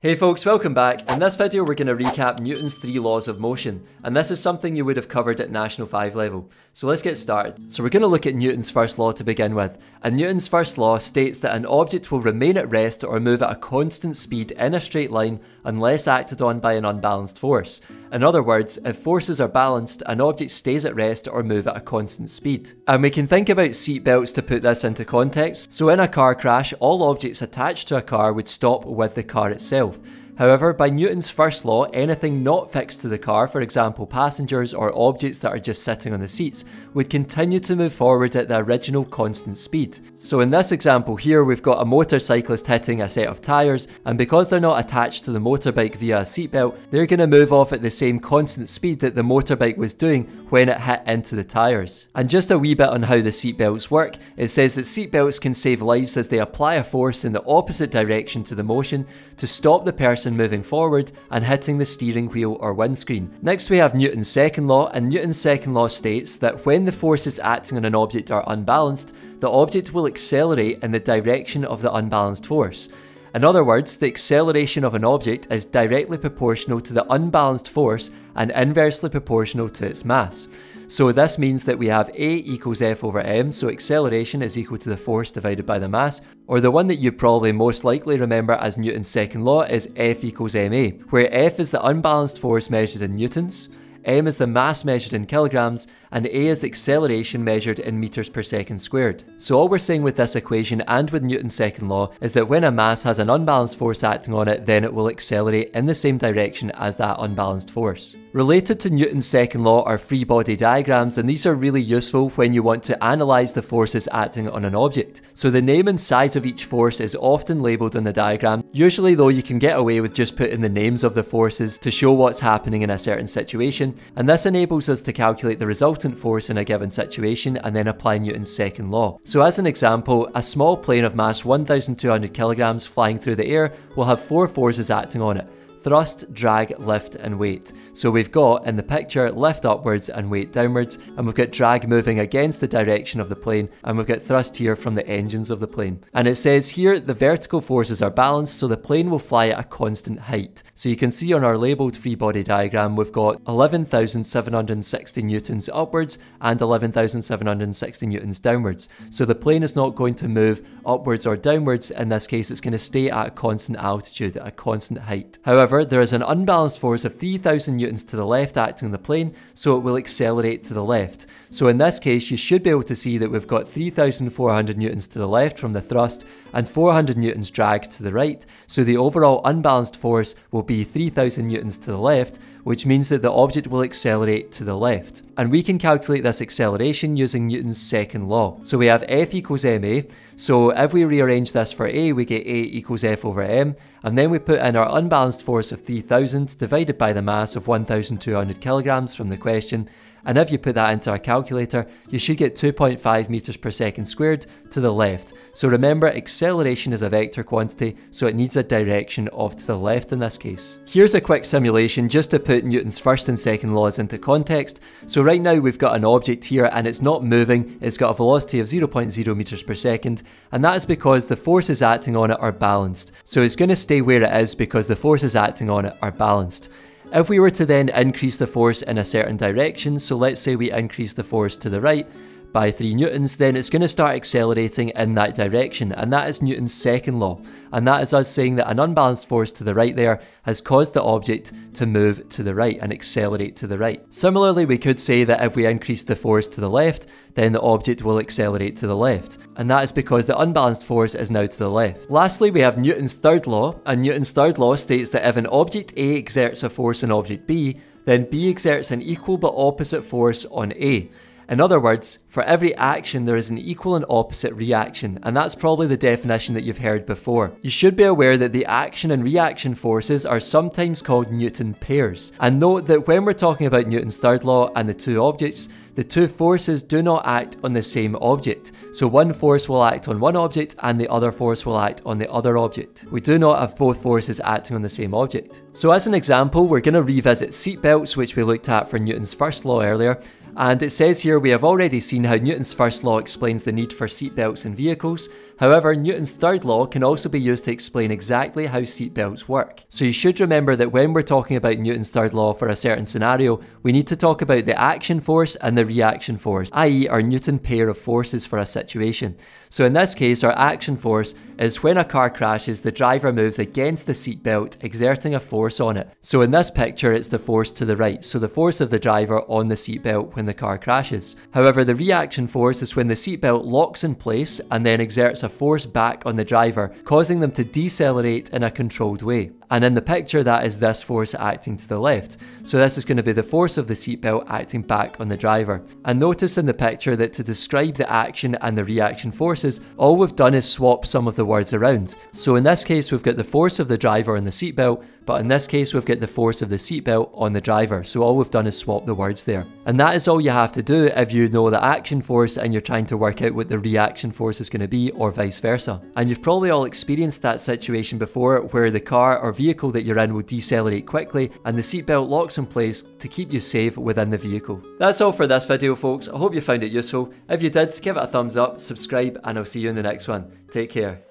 Hey folks, welcome back. In this video we're going to recap Newton's three laws of motion, and this is something you would have covered at National 5 level. So let's get started. So we're going to look at Newton's first law to begin with, and Newton's first law states that an object will remain at rest or move at a constant speed in a straight line unless acted on by an unbalanced force. In other words, if forces are balanced, an object stays at rest or move at a constant speed. And we can think about seatbelts to put this into context. So in a car crash, all objects attached to a car would stop with the car itself. However, by Newton's first law, anything not fixed to the car, for example passengers or objects that are just sitting on the seats, would continue to move forward at the original constant speed. So in this example here, we've got a motorcyclist hitting a set of tyres, and because they're not attached to the motorbike via a seatbelt, they're going to move off at the same constant speed that the motorbike was doing when it hit into the tyres. And just a wee bit on how the seatbelts work, it says that seatbelts can save lives as they apply a force in the opposite direction to the motion to stop the person moving forward and hitting the steering wheel or windscreen. Next we have Newton's second law, and Newton's second law states that when the forces acting on an object are unbalanced, the object will accelerate in the direction of the unbalanced force. In other words, the acceleration of an object is directly proportional to the unbalanced force and inversely proportional to its mass. So this means that we have A equals F over M, so acceleration is equal to the force divided by the mass, or the one that you probably most likely remember as Newton's second law is F equals ma, where F is the unbalanced force measured in newtons, M is the mass measured in kilograms, and A is the acceleration measured in meters per second squared. So all we're saying with this equation and with Newton's second law is that when a mass has an unbalanced force acting on it, then it will accelerate in the same direction as that unbalanced force. Related to Newton's second law are free body diagrams, and these are really useful when you want to analyse the forces acting on an object. So the name and size of each force is often labelled on the diagram. Usually though, you can get away with just putting the names of the forces to show what's happening in a certain situation, and this enables us to calculate the resultant force in a given situation and then apply Newton's second law. So as an example, a small plane of mass 1,200 kilograms flying through the air will have four forces acting on it: thrust, drag, lift and weight. So we've got, in the picture, lift upwards and weight downwards, and we've got drag moving against the direction of the plane, and we've got thrust here from the engines of the plane. And it says here the vertical forces are balanced, so the plane will fly at a constant height. So you can see on our labelled free body diagram we've got 11,760 newtons upwards and 11,760 newtons downwards. So the plane is not going to move upwards or downwards. In this case, it's going to stay at a constant altitude, at a constant height. However, there is an unbalanced force of 3,000 newtons to the left acting on the plane, so it will accelerate to the left. So in this case, you should be able to see that we've got 3,400 newtons to the left from the thrust and 400 newtons drag to the right, so the overall unbalanced force will be 3,000 newtons to the left, which means that the object will accelerate to the left. And we can calculate this acceleration using Newton's second law. So we have F equals ma, so if we rearrange this for A, we get A equals F over m, and then we put in our unbalanced force of 3,000 divided by the mass of 1,200 kilograms from the question, and if you put that into our calculator, you should get 2.5 meters per second squared to the left. So remember, acceleration is a vector quantity, so it needs a direction of to the left in this case. Here's a quick simulation just to put Newton's first and second laws into context. So right now we've got an object here and it's not moving, it's got a velocity of 0.0 meters per second, and that is because the forces acting on it are balanced. So it's going to stay where it is because the forces acting on it are balanced. If we were to then increase the force in a certain direction, so let's say we increase the force to the right by 3 newtons, then it's going to start accelerating in that direction, and that is Newton's second law. And that is us saying that an unbalanced force to the right there has caused the object to move to the right and accelerate to the right. Similarly, we could say that if we increase the force to the left, then the object will accelerate to the left, and that is because the unbalanced force is now to the left. Lastly, we have Newton's third law, and Newton's third law states that if an object A exerts a force on object B, then B exerts an equal but opposite force on A. In other words, for every action there is an equal and opposite reaction, and that's probably the definition that you've heard before. You should be aware that the action and reaction forces are sometimes called Newton pairs, and note that when we're talking about Newton's third law and the two objects, the two forces do not act on the same object. So one force will act on one object and the other force will act on the other object. We do not have both forces acting on the same object. So as an example, we're going to revisit seatbelts, which we looked at for Newton's first law earlier. And it says here we have already seen how Newton's first law explains the need for seatbelts in vehicles. However, Newton's third law can also be used to explain exactly how seatbelts work. So you should remember that when we're talking about Newton's third law for a certain scenario, we need to talk about the action force and the reaction force, i.e. our Newton pair of forces for a situation. So in this case, our action force is when a car crashes, the driver moves against the seatbelt, exerting a force on it. So in this picture, it's the force to the right, so the force of the driver on the seatbelt when the car crashes. However, the reaction force is when the seatbelt locks in place and then exerts a force back on the driver, causing them to decelerate in a controlled way. And in the picture, that is this force acting to the left. So this is going to be the force of the seatbelt acting back on the driver. And notice in the picture that to describe the action and the reaction forces, all we've done is swap some of the words around. So in this case, we've got the force of the driver on the seatbelt, but in this case, we've got the force of the seatbelt on the driver. So all we've done is swap the words there. And that is all you have to do if you know the action force and you're trying to work out what the reaction force is going to be, or vice versa. And you've probably all experienced that situation before where the car or vehicle that you're in will decelerate quickly and the seatbelt locks in place to keep you safe within the vehicle. That's all for this video, folks. I hope you found it useful. If you did, give it a thumbs up, subscribe, and I'll see you in the next one. Take care.